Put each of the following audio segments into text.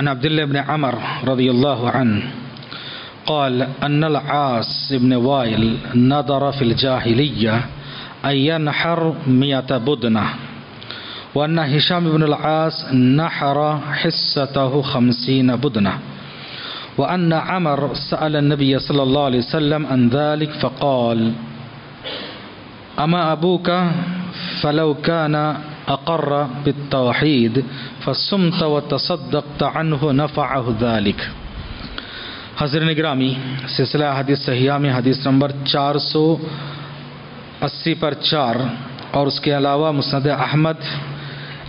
عن عبد الله بن عمر رضي الله عنه قال أن العاص بن وائل نظر في الجاهلية أن ينحر 100 بدنة وأن هشام بن العاص نحر حصته 50 بدنة وأن عمر سأل النبي صلى الله عليه وسلم عن ذلك فقال أما أبوك فلو كان أقر بالتوحيد فصمت وتصدقت عنه نفعه ذلك। हाज़रीन गिरामी सिलसिला हदीस सहीहा में हदीस नंबर 480 पर 4 और उसके अलावा मुस्नद अहमद,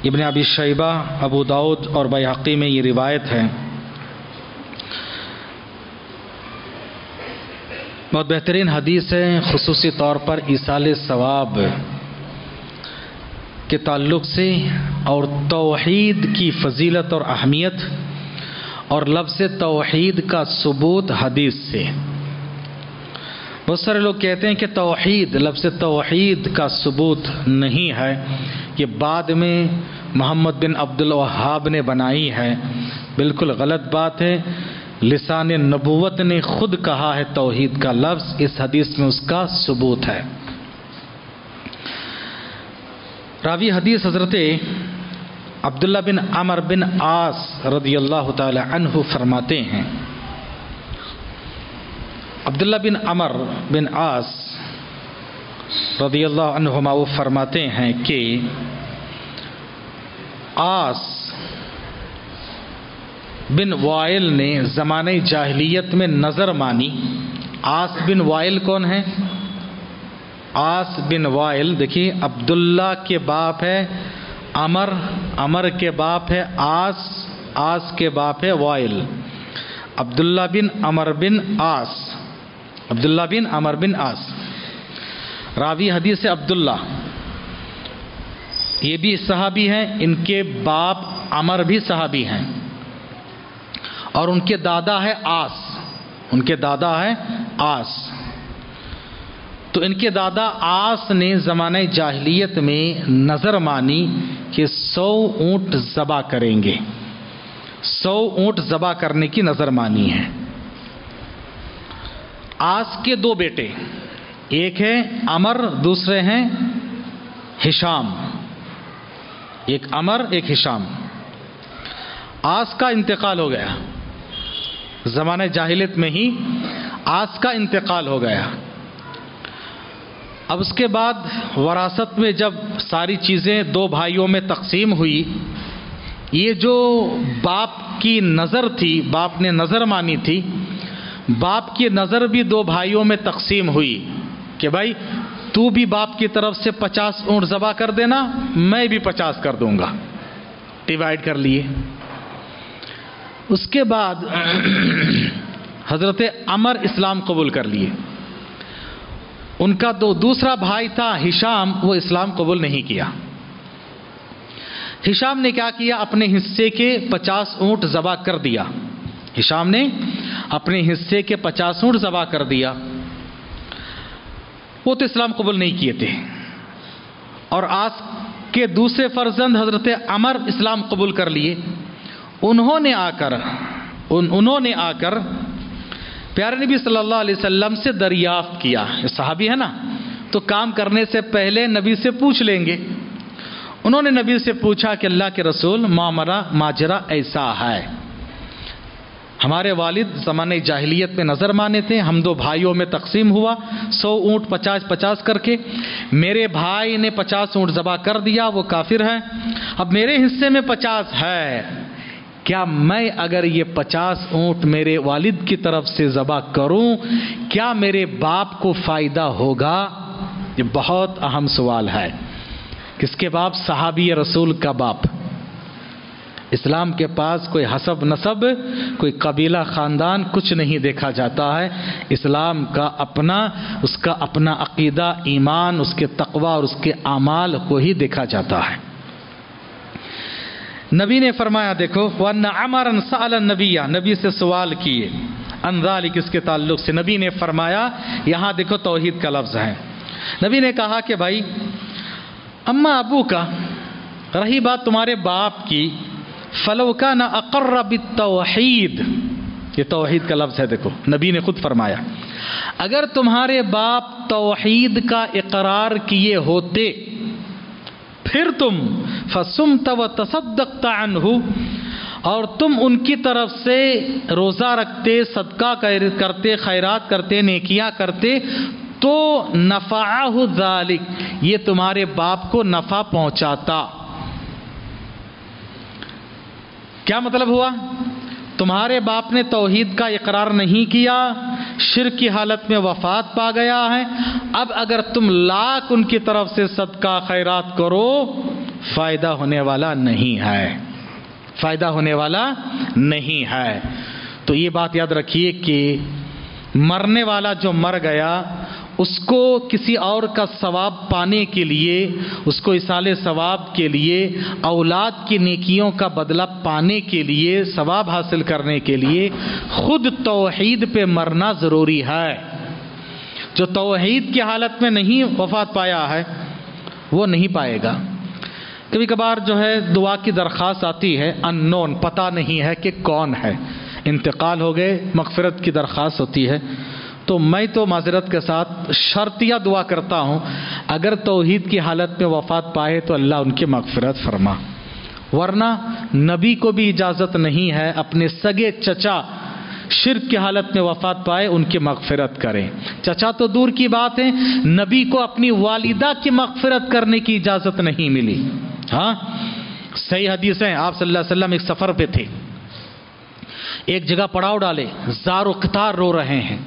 इब्न अबी शैबा, अबू दाऊद और बैहक़ी में ये रिवायत है। बहुत बेहतरीन हदीस है, ख़ुसूसी तौर पर ईसाले सवाब के ताल्लुक़ से और तौहीद की फ़जीलत और अहमियत और लफ्ज़ तौहीद का सबूत हदीस से। बहुत सारे लोग कहते हैं कि तौहीद, लफ्ज़ तौहीद का सबूत नहीं है, ये बाद में मोहम्मद बिन अब्दुल वहाब ने बनाई है। बिल्कुल गलत बात है। लिसान नबुवत ने खुद कहा है तौहीद का लफ्ज़, इस हदीस में उसका सबूत है। रावी हदीस हज़रत अब्दुल्ला बिन अमर बिन आस रदियल्लाहु ताला अन्हु फरमाते हैं, अब्दुल्ला बिन अमर बिन आस रदियल्लाहु अन्हुमा वो फरमाते हैं कि आस बिन वाइल ने ज़माने जाहिलियत में नज़र मानी। आस बिन वाइल कौन है? आस बिन वाइल, देखिए, अब्दुल्ला के बाप है अमर, अमर के बाप है आस, आस के बाप है Wail. Abdullah bin Amr bin Aas, Abdullah bin Amr bin Aas, रावी हदीस अब्दुल्ला, ये भी सहाबी हैं, इनके बाप अमर भी सहाबी हैं और उनके दादा है आस, उनके दादा है आस। तो इनके दादा आस ने ज़माने जाहिलियत में नज़र मानी कि 100 ऊँट ज़बा करेंगे, 100 ऊँट ज़बा करने की नज़र मानी है। आस के 2 बेटे, एक है अमर, दूसरे हैं हिशाम, एक अमर एक हिशाम। आस का इंतकाल हो गया ज़माने जाहिलियत में ही, आस का इंतकाल हो गया। अब उसके बाद वरासत में जब सारी चीज़ें 2 भाइयों में तकसीम हुई, ये जो बाप की नज़र थी, बाप ने नज़र मानी थी, बाप की नज़र भी 2 भाइयों में तकसीम हुई कि भाई तू भी बाप की तरफ से 50 ऊँट ज़बा कर देना, मैं भी 50 कर दूँगा, डिवाइड कर लिए। उसके बाद हज़रत अमर इस्लाम कबूल कर लिए। उनका दूसरा भाई था हिशाम, वो इस्लाम कबूल नहीं किया। हिशाम ने क्या किया? अपने हिस्से के 50 ऊँट ज़बा कर दिया। हिशाम ने अपने हिस्से के 50 ऊँट ज़बा कर दिया। वो तो इस्लाम कबूल नहीं किए थे। और आस के दूसरे फर्जंद हज़रत अमर इस्लाम कबूल कर लिए। उन्होंने आकर प्यारे नबी सल्लल्लाहु अलैहि वसल्लम से दरियाफ़्त किया, सहाबी है ना, तो काम करने से पहले नबी से पूछ लेंगे। उन्होंने नबी से पूछा कि अल्लाह के रसूल, माजरा ऐसा है, हमारे वालिद ज़माने जाहिलियत में नज़र माने थे, हम 2 भाइयों में तकसीम हुआ 100 ऊँट 50-50 करके, मेरे भाई ने 50 ऊँट ज़बा कर दिया, वो काफिर है। अब मेरे हिस्से में 50 है, क्या मैं अगर ये 50 ऊँट मेरे वालिद की तरफ से ज़बा करूं, क्या मेरे बाप को फ़ायदा होगा? ये बहुत अहम सवाल है। किसके बाप? सहाबी रसूल का बाप। इस्लाम के पास कोई हसब नसब, कोई कबीला ख़ानदान कुछ नहीं देखा जाता है। इस्लाम का अपना, उसका अपना अक़ीदा, ईमान, उसके तक़वा और उसके आमाल को ही देखा जाता है। नबी ने फरमाया, देखो, वन्ना अमरन साल नबिया, नबी से सवाल किए अंदाली, किसके ताल्लुक़ से? नबी ने फरमाया, यहाँ देखो तौहीद का लफ्ज़ है। नबी ने कहा कि भाई अम्मा अबू का, रही बात तुम्हारे बाप की, फलो काना अक़र्र बित्तौहीद, ये तौहीद का लफ्ज़ है। देखो नबी ने खुद फरमाया, अगर तुम्हारे बाप तौहीद का इकरार किए होते फिर तुम फसुमत व तसद्दक़त अन्हु, और तुम उनकी तरफ से रोज़ा रखते, सदका करते, खैरात करते, नेकियां करते, तो नफ़ाअहु ज़ालिक, ये तुम्हारे बाप को नफ़ा पहुंचाता। क्या मतलब हुआ? तुम्हारे बाप ने तौहीद का इकरार नहीं किया, शिर्क की हालत में वफात पा गया है, अब अगर तुम लाख उनकी तरफ से सदका खैरात करो फ़ायदा होने वाला नहीं है, फ़ायदा होने वाला नहीं है। तो ये बात याद रखिए कि मरने वाला जो मर गया उसको किसी और का सवाब पाने के लिए, उसको इसाले सवाब के लिए, औलाद की नेकियों का बदला पाने के लिए, सवाब हासिल करने के लिए खुद तौहीद पे मरना ज़रूरी है। जो तौहीद की हालत में नहीं वफात पाया है वो नहीं पाएगा। कभी कभार जो है दुआ की दरख्वास्त आती है, अननोन, पता नहीं है कि कौन है, इंतकाल हो गए, मगफिरत की दरख्वास्त होती है, तो मैं तो माजरत के साथ शर्तिया दुआ करता हूँ, अगर तौहीद की हालत में वफात पाए तो अल्लाह उनकी मगफिरत फरमा, वरना नबी को भी इजाज़त नहीं है अपने सगे चचा शिर्क की हालत में वफात पाए उनकी मगफिरत करें। चचा तो दूर की बात है, नबी को अपनी वालिदा की मगफिरत करने की इजाज़त नहीं मिली। हाँ, सही हदीस है, आप सल्लल्लाहु अलैहि वसल्लम एक सफ़र पे थे, एक जगह पड़ाव डाले, ज़ारो क़तार रो रहे हैं।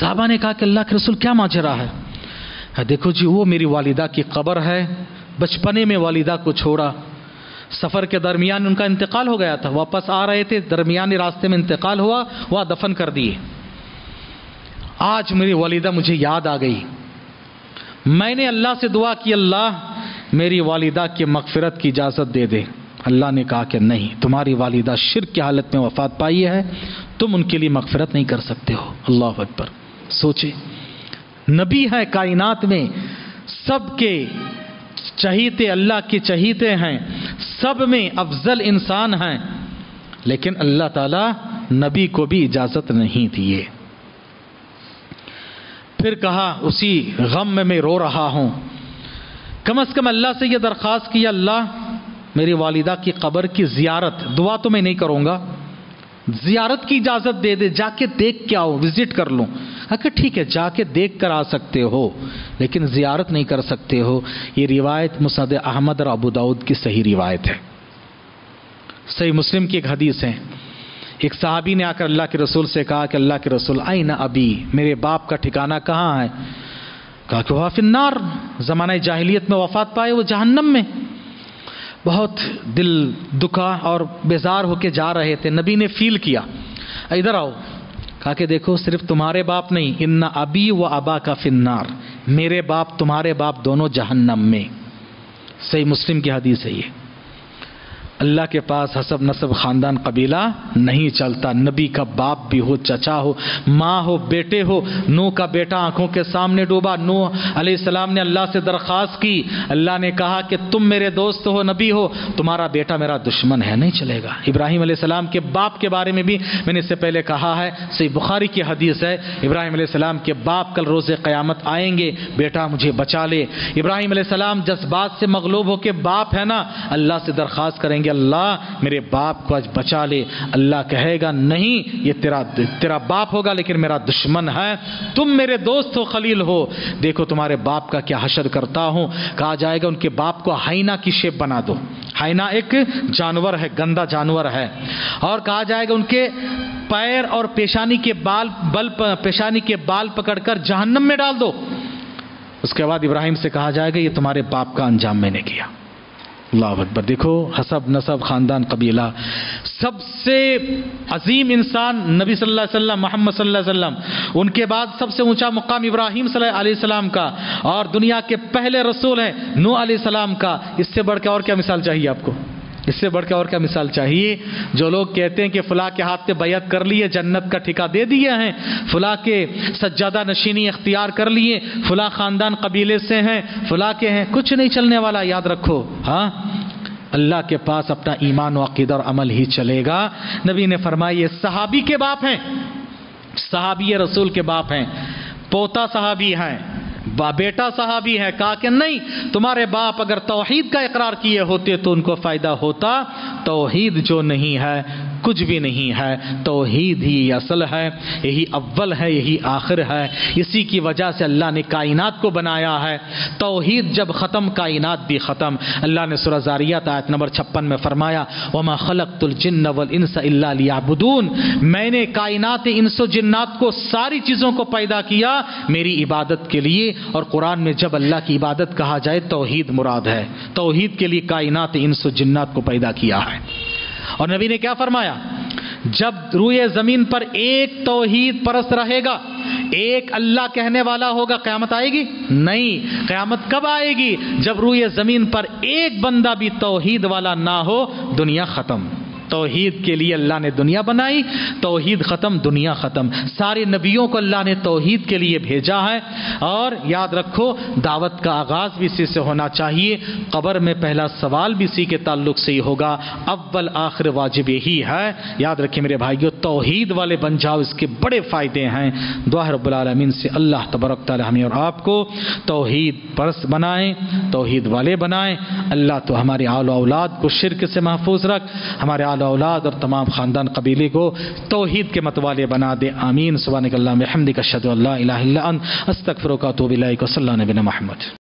साहबा ने कहा कि अल्लाह के रसूल क्या माजरा है? देखो जी, वो मेरी वालिदा की कब्र है, बचपने में वालिदा को छोड़ा, सफ़र के दरमियान उनका इंतकाल हो गया था, वापस आ रहे थे, दरमियानी रास्ते में इंतकाल हुआ, वहाँ दफन कर दिए। आज मेरी वालिदा मुझे याद आ गई, मैंने अल्लाह से दुआ की, अल्लाह मेरी वालिदा की मगफिरत की इजाज़त दे दे। अल्लाह ने कहा कि नहीं, तुम्हारी वालिदा शिर्क की हालत में वफात पाई है, तुम उनके लिए मगफिरत नहीं कर सकते हो। अल्लाह अकबर! सोचे, नबी है, कायनात में सबके चहीते अल्लाह के चहीते हैं, सब में अफजल इंसान हैं, लेकिन अल्लाह ताला नबी को भी इजाज़त नहीं दिए। फिर कहा, उसी गम में मैं रो रहा हूँ, कम से कम अल्लाह से यह दरख्वास्त की, अल्लाह मेरी वालिदा की कब्र की ज़ियारत, दुआ तो मैं नहीं करूँगा, ज़ियारत की इजाज़त दे दे, जाके देख के आओ, विज़िट कर लूँ। अगर ठीक है, जाके देख कर आ सकते हो, लेकिन ज़ियारत नहीं कर सकते हो। ये रिवायत मुसनद अहमद और अबू दाऊद की सही रिवायत है। सही मुस्लिम की एक हदीस है, एक सहाबी ने आकर अल्लाह के रसूल से कहा कि अल्लाह के रसूल, आइना अबी, मेरे बाप का ठिकाना कहाँ है? कहा कि वह फिन्नार, ज़माने जाहिलियत में वफ़ात पाए, वो जहन्नम में। बहुत दिल दुखा और बेजार होके जा रहे थे, नबी ने फील किया, इधर आओ। कहा कि देखो, सिर्फ तुम्हारे बाप नहीं, इन्ना अबी व अबा का फिन्नार, मेरे बाप तुम्हारे बाप दोनों जहन्नम में। सही मुस्लिम की हदीस है ये। अल्लाह के पास हसब नसब, ख़ानदान, कबीला नहीं चलता। नबी का बाप भी हो, चचा हो, माँ हो, बेटे हो। नूह का बेटा आंखों के सामने डूबा, नूह अलैहिस्सलाम ने अल्लाह से दरख्वास्त की, अल्लाह ने कहा कि तुम मेरे दोस्त हो, नबी हो, तुम्हारा बेटा मेरा दुश्मन है, नहीं चलेगा। इब्राहिम अलैहिस्सलाम के बाप के बारे में भी मैंने इससे पहले कहा है, सही बुखारी की हदीस है, इब्राहिम अलैहिस्सलाम के बाप कल रोज़ क़यामत आएंगे, बेटा मुझे बचा ले। इब्राहिम अलैहिस्सलाम जज्बात से मगलूब होकर, बाप है ना, अल्लाह से दरख्वास्त करेंगे, अल्लाह मेरे बाप को आज बचा ले। अल्लाह कहेगा, नहीं, ये तेरा बाप होगा लेकिन मेरा दुश्मन है, तुम मेरे दोस्त हो, खलील हो। देखो तुम्हारे बाप का क्या हशर करता हूँ। कहा जाएगा, उनके बाप को हाइना की शेप बना दो, हाइना एक जानवर है, गंदा जानवर है। और कहा जाएगा, उनके पैर और पेशानी के बाल पकड़कर जहन्नम में डाल दो। उसके बाद इब्राहिम से कहा जाएगा, ये तुम्हारे बाप का अंजाम मैंने किया। अल्लाह अकबर! देखो, हसब नसब, ख़ानदान, कबीला। सबसे अजीम इंसान नबी सल्लल्लाहु अलैहि वसल्लम, मोहम्मद सल्लल्लाहु अलैहि वसल्लम, उनके बाद सबसे ऊंचा मुकाम इब्राहिम अलैहि सलाम का, और दुनिया के पहले रसूल हैं नूह अलैहि सलाम का। इससे बढ़ के और क्या मिसाल चाहिए आपको? इससे बढ़ के और क्या मिसाल चाहिए? जो लोग कहते हैं कि फ़लाँ के हाथ पे बैयत कर लिए, जन्नत का ठिका दे दिए हैं, फ़लाँ के सज्जादा नशीनी इख्तियार कर लिए, फ़लाँ ख़ानदान कबीले से हैं, फ़लाँ के हैं, कुछ नहीं चलने वाला, याद रखो। हाँ, अल्लाह के पास अपना ईमान व अकीदा और अमल ही चलेगा। नबी ने फरमाया ये सहाबी के बाप हैं, सहाबी रसूल के बाप हैं, पोता सहाबी हैं, बेटा साहबी है। कहा कि नहीं, तुम्हारे बाप अगर तौहीद का इकरार किए होते तो उनको फ़ायदा होता। तौहीद जो नहीं है कुछ भी नहीं है, तौहीद ही असल है, यही अव्वल है, यही आखिर है, इसी की वजह से अल्लाह ने कायनात को बनाया है। तौहीद जब ख़त्म कायनात भी ख़त्म। अल्लाह ने सूरह ज़ारियात आयत नंबर 56 में फरमाया वमा खलक़तुल जिन्न वल इंसा इल्ला लियअबुदून, मैंने कायनात इंसो जिन्नात को सारी चीज़ों को पैदा किया मेरी इबादत के लिए। और कुरान में जब अल्लाह की इबादत कहा जाए तौहीद मुराद है, तौहीद के लिए कायनात इंस और जिन्नात को पैदा किया है। और नबी ने क्या फरमाया, जब रूए जमीन पर एक तौहीद परस्त रहेगा, एक अल्लाह कहने वाला होगा, क़यामत आएगी नहीं। क़यामत कब आएगी, जब रूए जमीन पर एक बंदा भी तौहीद वाला ना हो, दुनिया खत्म। तौहीद के लिए अल्लाह ने दुनिया बनाई, तौहीद ख़त्म दुनिया ख़त्म। सारे नबियों को अल्लाह ने तौहीद के लिए भेजा है। और याद रखो दावत का आगाज़ भी इसी से होना चाहिए, कब्र में पहला सवाल भी इसी के ताल्लुक़ से ही होगा। अव्वल आखिर वाजिब यही है। याद रखिए मेरे भाइयों, तौहीद वाले बन जाओ, इसके बड़े फ़ायदे हैं। दुआ है रब्बुल आलमीन से अल्लाह तबारक तआला हमें और आपको तौहीद परस्त बनाएँ, तौहीद वाले बनाएँ। अल्लाह तो हमारे आल औलाद को शिरक से महफूज रख, हमारे आल औलाद और तमाम खानदान कबीले को तौहीद के मतवाले बना दे। आमीन। सुभानक अल्लाहुम्मा बिहम्दिक अशहदु अल्ला इलाहा इल्ला अंत अस्तगफिरुका व अतूबु इलैक। सल्लल्लाहु अलैहि व सल्लम।